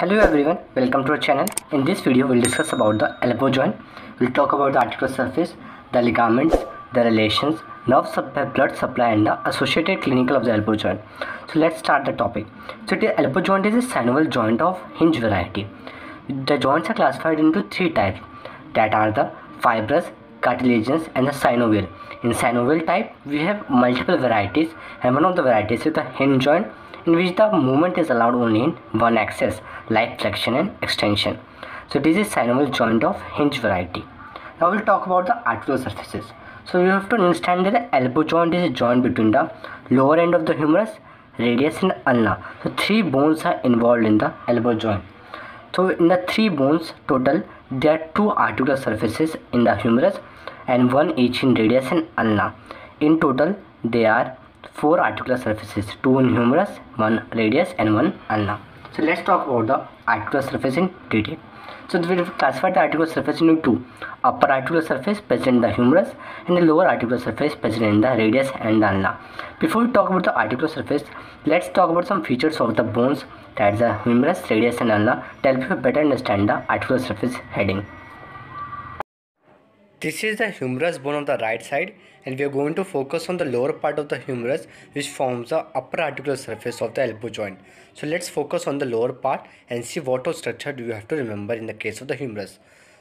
Hello everyone, welcome to our channel. In this video we'll discuss about the elbow joint. We'll talk about the articular surface, the ligaments, the relations, nerve supply, blood supply and the associated clinical of the elbow joint. So let's start the topic. So the elbow joint is a synovial joint of hinge variety. The joints are classified into three types, that are the fibrous, cartilaginous and the synovial. In synovial type we have multiple varieties, and one of the varieties is the hinge joint, in which the movement is allowed only in one axis, like flexion and extension. So this is synovial joint of hinge variety. Now we'll talk about the articular surfaces. So you have to understand that the elbow joint is a joint between the lower end of the humerus, radius and ulna. So three bones are involved in the elbow joint. So in the three bones total, there are two articular surfaces in the humerus and one each in radius and ulna. In total, there are four articular surfaces, two in humerus, one radius and one ulna. So let's talk about the articular surface in detail. So we have classified the articular surface into two: upper articular surface present in the humerus and the lower articular surface present in the radius and the ulna. Before we talk about the articular surface, let's talk about some features of the bones, that is the humerus, radius and ulna, to help you better understand the articular surface heading. This is the humerus bone of the right side, and we are going to focus on the lower part of the humerus, which forms the upper articular surface of the elbow joint. So let's focus on the lower part and see what structure do you have to remember in the case of the humerus.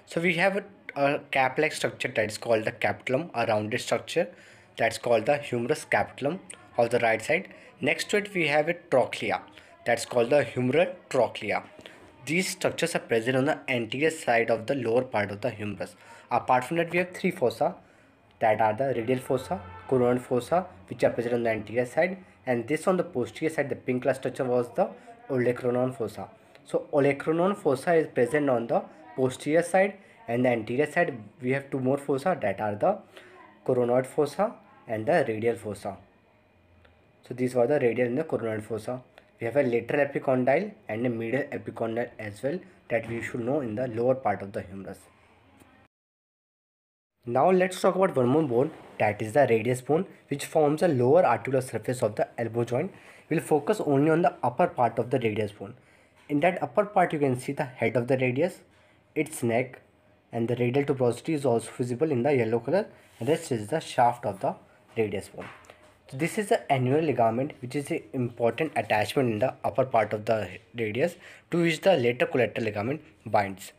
So we have a cap-like structure that is called the capitulum, a rounded structure that's called the humerus capitulum of the right side. Next to it we have a trochlea, that's called the humeral trochlea. These structures are present on the anterior side of the lower part of the humerus. Apart from that, we have three fossa, that are the radial fossa, coronal fossa, which are present on the anterior side, and this on the posterior side, the pink cluster structure was the olecranon fossa. So olecranon fossa is present on the posterior side, and the anterior side we have two more fossa, that are the coronoid fossa and the radial fossa. So these were the radial and the coronoid fossa. We have a lateral epicondyle and a medial epicondyle as well, that we should know in the lower part of the humerus. Now let's talk about one more bone, that is the radius bone, which forms the lower articular surface of the elbow joint. We'll focus only on the upper part of the radius bone. In that upper part you can see the head of the radius, its neck, and the radial tuberosity is also visible in the yellow color, and this is the shaft of the radius bone. So this is the annular ligament, which is an important attachment in the upper part of the radius, to which the later collateral ligament binds.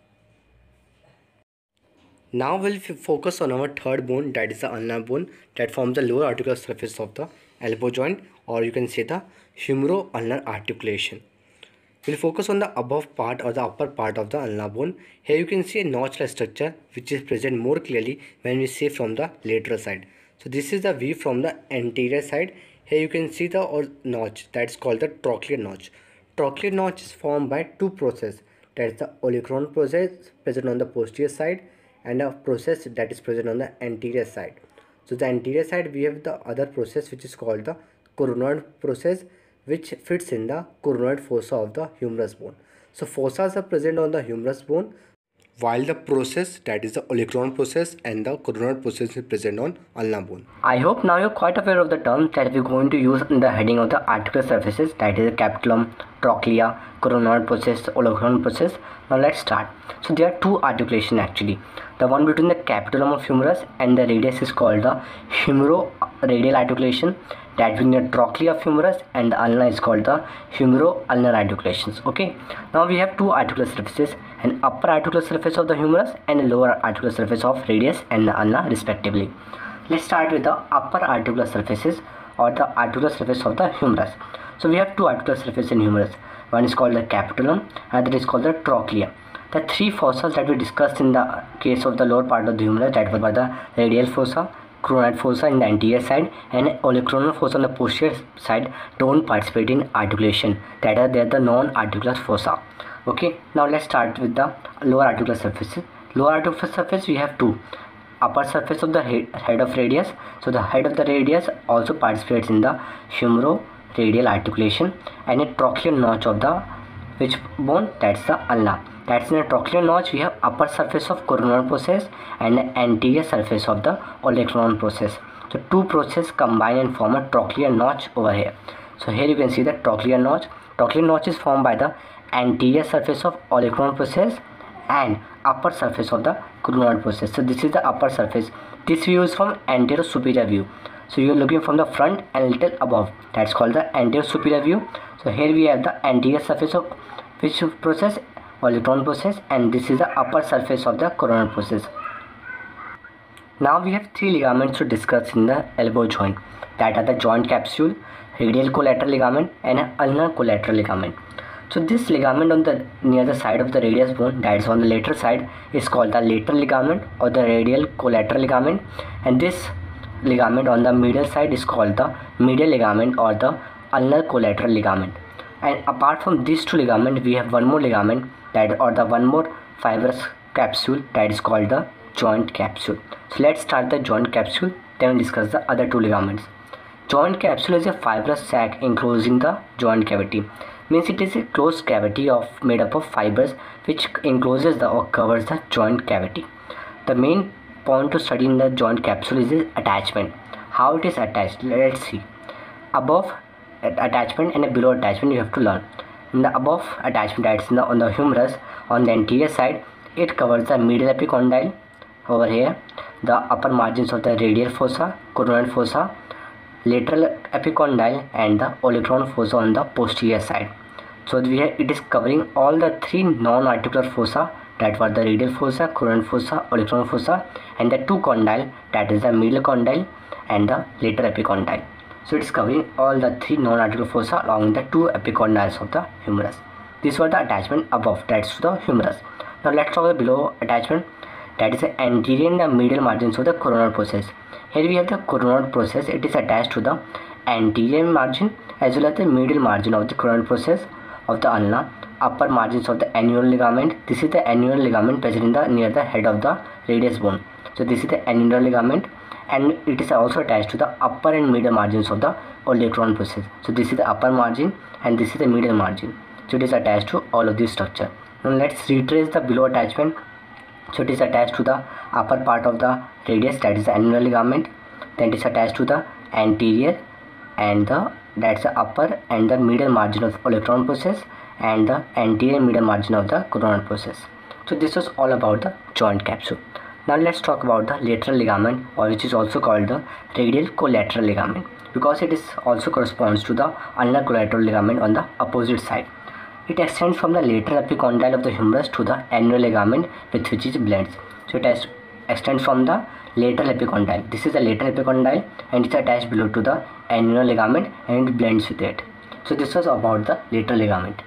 Now we'll focus on our third bone, that is the ulna bone, that forms the lower articular surface of the elbow joint, or you can say the humero-ulnar articulation. We'll focus on the above part or the upper part of the ulna bone. Here you can see a notch-like structure which is present more clearly when we see from the lateral side. So this is the view from the anterior side. Here you can see the notch, that's called the trochlear notch. Trochlear notch is formed by two processes, that is the olecranon process present on the posterior side and a process that is present on the anterior side. So the anterior side we have the other process which is called the coronoid process, which fits in the coronoid fossa of the humerus bone. So fossas are present on the humerus bone, while the process, that is the olecranon process and the coronoid process, is present on ulna bone. I hope now you're quite aware of the terms that we're going to use in the heading of the articular surfaces, that is the capitulum, trochlea, coronoid process, olecranon process. Now let's start. So there are two articulation actually. The one between the capitulum of humerus and the radius is called the humeroradial articulation. That between the trochlea of humerus and the ulna is called the humerolulnar articulations. Okay. Now we have two articular surfaces, an upper articular surface of the humerus and a lower articular surface of radius and the ulna respectively. Let's start with the upper articular surfaces or the articular surface of the humerus. So we have two articular surfaces in humerus. One is called the capitulum and that is called the trochlea. The three fossas that we discussed in the case of the lower part of the humerus, that were the radial fossa, coronoid fossa in the anterior side and olecranon fossa on the posterior side, don't participate in articulation, that are they are the non-articular fossa. Okay, now let's start with the lower articular surfaces. Lower articular surface we have two: upper surface of the head of radius. So the head of the radius also participates in the humeroradial articulation, and a trochlear notch of the which bone, that's the ulna. That's in a trochlear notch we have upper surface of coronoid process and the anterior surface of the olecranon process. So two processes combine and form a trochlear notch over here. So here you can see the trochlear notch. Trochlear notch is formed by the anterior surface of olecranon process and upper surface of the cranon process. So this is the upper surface. This view is from anterior superior view. So you are looking from the front and little above. That's called the anterior superior view. So here we have the anterior surface of which process? Olecranon process, and this is the upper surface of the coronal process. Now we have three ligaments to discuss in the elbow joint. That are the joint capsule, radial collateral ligament, and ulnar collateral ligament. So this ligament on the near the side of the radius bone, that is on the lateral side, is called the lateral ligament or the radial collateral ligament, and this ligament on the medial side is called the medial ligament or the ulnar collateral ligament. And apart from these two ligaments, we have one more ligament or one more fibrous capsule that is called the joint capsule. So let's start the joint capsule, then we'll discuss the other two ligaments. Joint capsule is a fibrous sac enclosing the joint cavity. Means it is a closed cavity made up of fibers which encloses or covers the joint cavity. The main point to study in the joint capsule is its attachment. How it is attached? Let's see. Above attachment and below attachment you have to learn. In the above attachment, that's on the humerus, on the anterior side, it covers the medial epicondyle over here, the upper margins of the radial fossa, coronal fossa, lateral epicondyle, and the olecranon fossa on the posterior side. So it is covering all the three non-articular fossa, that were the radial fossa, coronal fossa, olecranon fossa, and the two condyle, that is the medial condyle and the lateral epicondyle. So it's covering all the three non-articular fossa along the two epicondyles of the humerus. These were the attachment above, that's the humerus. Now let's talk about the below attachment, that is the anterior and the medial margins of the coronal process. Here we have the coronal process. It is attached to the anterior margin as well as the medial margin of the coronal process of the ulna, upper margins of the annular ligament. This is the annular ligament present in the near the head of the radius bone. So this is the annular ligament, and it is also attached to the upper and medial margins of the olecranon process. So this is the upper margin and this is the medial margin. So it is attached to all of this structure. Now let's retrace the below attachment. So it is attached to the upper part of the radius, that is the annular ligament. Then it is attached to the anterior and that's the upper and the medial margin of olecranon process and the anterior and medial margin of the coronal process. So this was all about the joint capsule. Now let's talk about the lateral ligament, or which is also called the radial collateral ligament, because it is also corresponds to the ulnar collateral ligament on the opposite side. It extends from the lateral epicondyle of the humerus to the annular ligament with which it blends. So it extends from the lateral epicondyle. This is the lateral epicondyle and it's attached below to the annular ligament and it blends with it. So this was about the lateral ligament.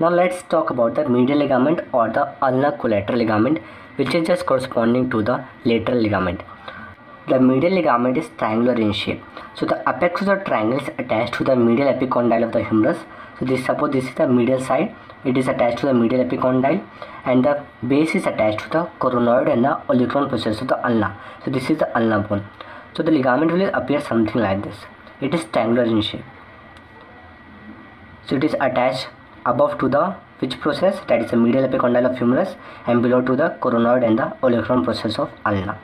Now let's talk about the medial ligament or the ulnar collateral ligament, which is just corresponding to the lateral ligament. The medial ligament is triangular in shape. So the apex of the triangle is attached to the medial epicondyle of the humerus. So suppose this is the medial side. It is attached to the medial epicondyle, and the base is attached to the coronoid and the olecranon process of the ulna. So this is the ulna bone. So the ligament will appear something like this. It is triangular in shape. So it is attached above to the which process, that is the medial epicondyle of humerus, and below to the coronoid and the olecranon process of ulna.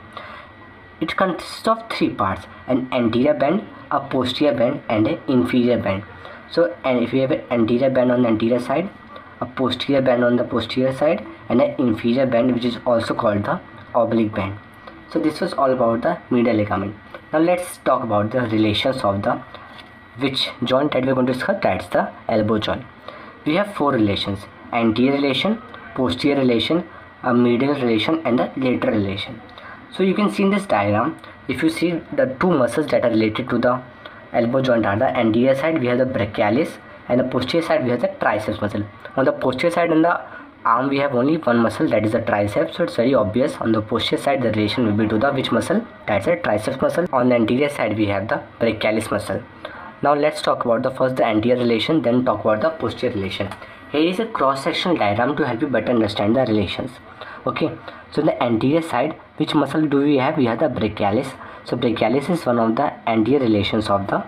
It consists of three parts: an anterior band, a posterior band, and an inferior band. So, and if we have an anterior band on the anterior side, a posterior band on the posterior side, and an inferior band, which is also called the oblique band. So this was all about the medial ligament. Now let's talk about the relations of the which joint that we are going to discuss, that's the elbow joint. We have four relations: anterior relation, posterior relation, a medial relation, and the lateral relation. So you can see in this diagram, if you see the two muscles that are related to the elbow joint are the anterior side, we have the brachialis, and the posterior side we have the triceps muscle. On the posterior side in the arm we have only one muscle, that is the triceps. So it's very obvious on the posterior side the relation will be to the which muscle, that's the triceps muscle. On the anterior side we have the brachialis muscle. Now let's talk about first the anterior relation, then talk about the posterior relation. Here is a cross-sectional diagram to help you better understand the relations. Okay, so the anterior side, which muscle do we have? We have the brachialis. So brachialis is one of the anterior relations of the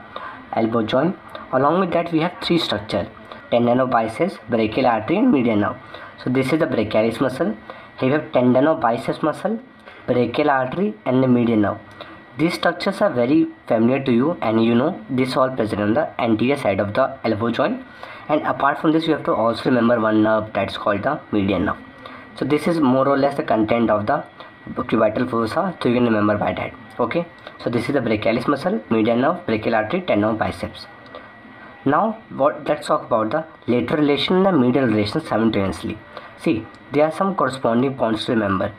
elbow joint. Along with that we have three structures: tendon of biceps, brachial artery, and median nerve. So this is the brachialis muscle. Here we have tendon of biceps muscle, brachial artery, and the median nerve. These structures are very familiar to you, and you know this all present on the anterior side of the elbow joint, And apart from this, you have to also remember one nerve that's called the median nerve. So this is more or less the content of the cubital fossa, so you can remember by that. Okay, so this is the brachialis muscle, median nerve, brachial artery, tendon, biceps. Now let's talk about the lateral relation and the medial relation simultaneously. See, there are some corresponding points to remember.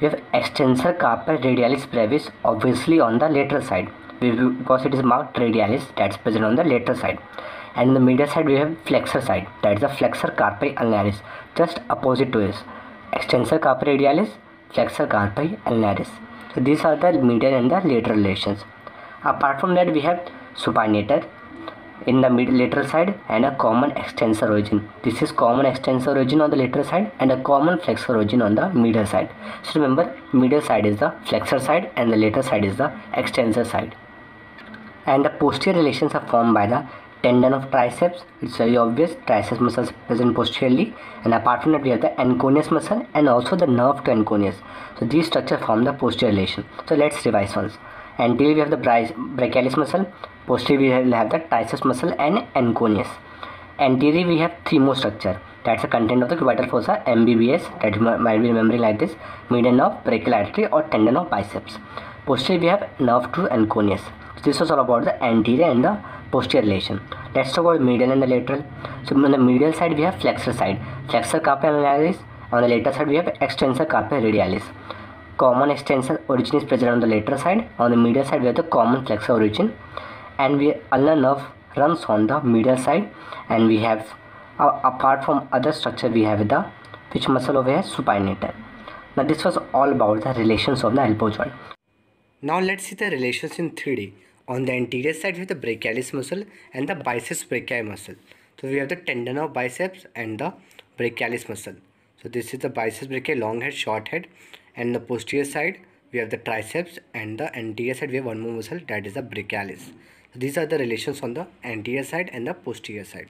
You have extensor carpi radialis brevis, obviously on the lateral side, because it is marked radialis, that's present on the lateral side. And in the medial side we have flexor side, that's the flexor carpi ulnaris, just opposite to this. Extensor carpi radialis, flexor carpi ulnaris. So these are the medial and the lateral relations. Apart from that, we have supinator in the lateral side and a common extensor origin. This is common extensor origin on the lateral side and a common flexor origin on the medial side. So remember, medial side is the flexor side and the lateral side is the extensor side. And the posterior relations are formed by the tendon of triceps. It's very obvious, triceps muscle is present posteriorly, and apart from that we have the anconeus muscle and also the nerve to anconeus. So these structures form the posterior relation. So let's revise once. Anterior we have the brachialis muscle, posterior we have the triceps muscle and anconeus. Anterior we have three more structure. That's the content of the cubital fossa, MBBS, that you might be remembering like this, median nerve, brachial artery or tendon of biceps. Posterior we have nerve to anconeus. So this was all about the anterior and the posterior relation. Let's talk about medial and the lateral. So on the medial side we have flexor side, flexor carpi ulnaris. On the lateral side we have extensor carpi radialis. Common extensor origin is present on the lateral side. On the medial side we have the common flexor origin, and we ulnar nerve runs on the medial side, and we have apart from other structure we have the which muscle over here, supinator. Now this was all about the relations of the elbow joint. Now let's see the relations in 3D. On the anterior side we have the brachialis muscle and the biceps brachii muscle. So we have the tendon of biceps and the brachialis muscle. So this is the biceps brachii, long head, short head. And the posterior side we have the triceps, and the anterior side we have one more muscle, that is the brachialis. So these are the relations on the anterior side and the posterior side.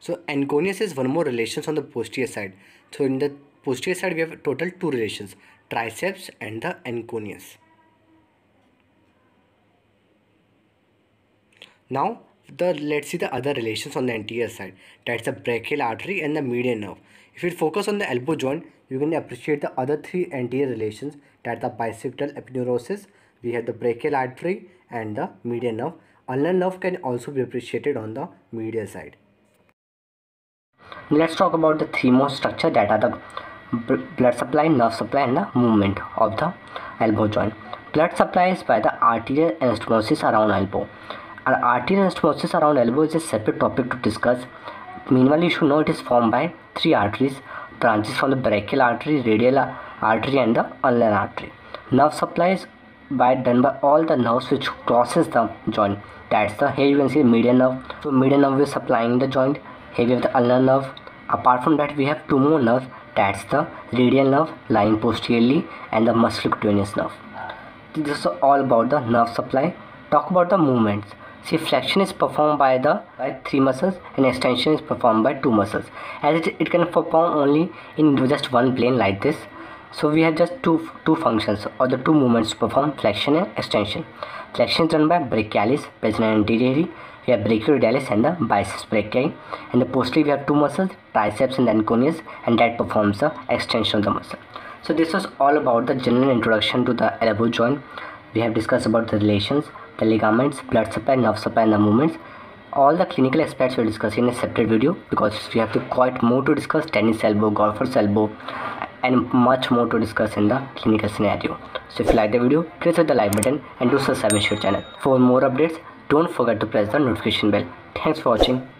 So anconeus is one more relations on the posterior side. So in the posterior side we have total two relations, triceps and the anconeus. Now let's see the other relations on the anterior side, that's the brachial artery and the median nerve. If you focus on the elbow joint, you can appreciate the other three anterior relations, that the bicipital epineurosis, we have the brachial artery and the median nerve. Ulnar nerve can also be appreciated on the medial side. Let's talk about the three more structure, that are the blood supply, nerve supply and the movement of the elbow joint. Blood supply is by the arterial anastomosis around elbow. Our arterial anastomosis around elbow is a separate topic to discuss. Meanwhile, you should know it is formed by three arteries, branches from the brachial artery, radial artery and the ulnar artery. Nerve supply is done by all the nerves which crosses the joint. That's the, here you can see median nerve. So median nerve is supplying the joint. Here we have the ulnar nerve. Apart from that, we have two more nerves. That's the radial nerve lying posteriorly and the musculocutaneous nerve. This is all about the nerve supply. Talk about the movements. See, flexion is performed by three muscles and extension is performed by two muscles, as it can perform only in just one plane like this. So we have just two functions or the two movements to perform, flexion and extension. Flexion is done by brachialis, present anteriorly. We have brachioradialis and the biceps brachii, and the posterior we have two muscles, triceps and anconeus, and that performs the extension of the muscle. So this was all about the general introduction to the elbow joint. We have discussed about the relations, the ligaments, blood supply, nerve supply and the movements. All the clinical aspects we will discuss in a separate video, because we have to quite more to discuss, tennis elbow, golfer's elbow and much more to discuss in the clinical scenario. So if you like the video, please hit the like button and do subscribe to our channel. For more updates, don't forget to press the notification bell. Thanks for watching.